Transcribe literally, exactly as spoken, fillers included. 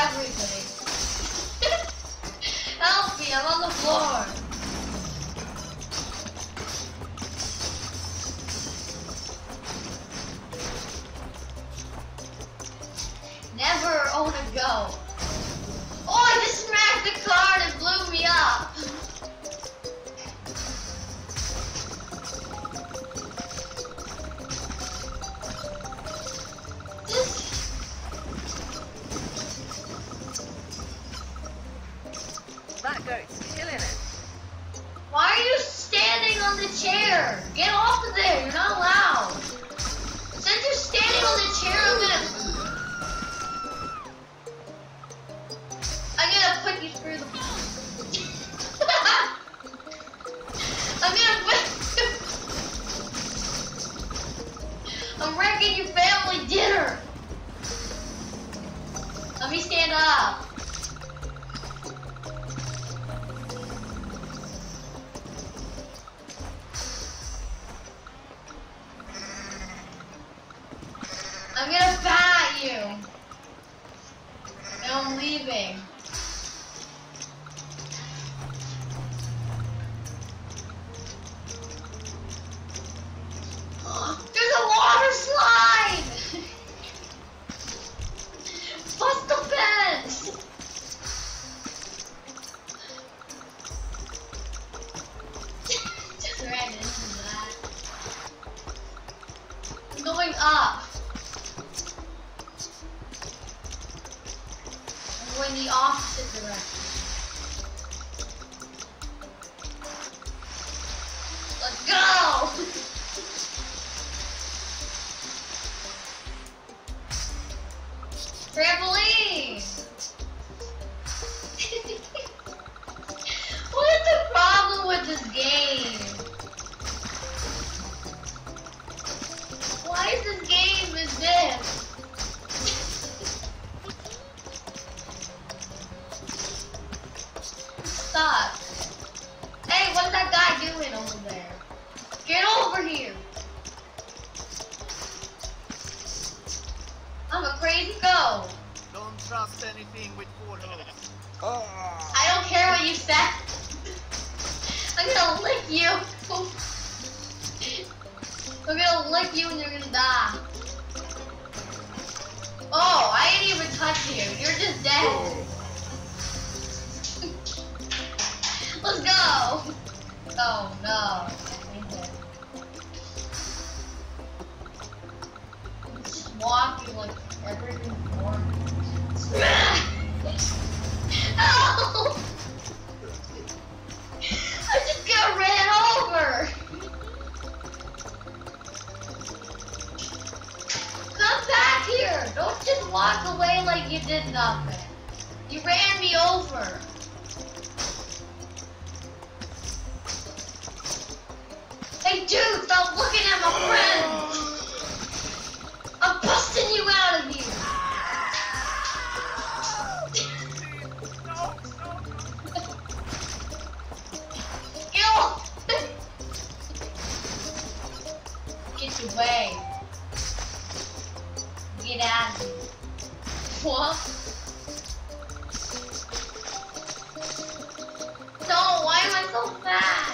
up recently. Help me, I'm on the floor. Never own a go. Oh, I just smacked the card and blew me up. I'm gonna bat at you. And I'm leaving. There's a water slide! Bust the fence! Just ran into that. I'm going up. In the opposite direction. Let's go! Trampoline! What is the problem with this game? Why is this game as this? Hey, what's that guy doing over there? Get over here! I'm a crazy go. Don't trust anything with four hooks. Oh. I don't care what you said. I'm gonna lick you. I'm gonna lick you and you're gonna die. Oh, I ain't even touch you. You're just dead. Oh. Let's go! Oh no, I hate that. I'm just walking like everything's warm. Ow! I just got ran over! Come back here! Don't just walk away like you did nothing. You ran me over. Hey dude, stop looking at my friend! I'm busting you out of here! No, no. Get off! Get away. Get out of here. What? No, why am I so fast?